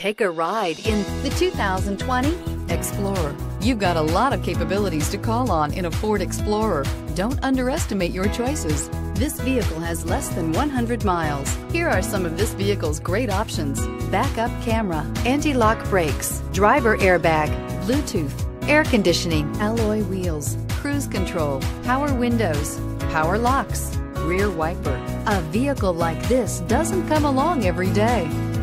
Take a ride in the 2020 Explorer. You've got a lot of capabilities to call on in a Ford Explorer. Don't underestimate your choices. This vehicle has less than 100 miles. Here are some of this vehicle's great options: backup camera, anti-lock brakes, driver airbag, Bluetooth, air conditioning, alloy wheels, cruise control, power windows, power locks, rear wiper. A vehicle like this doesn't come along every day.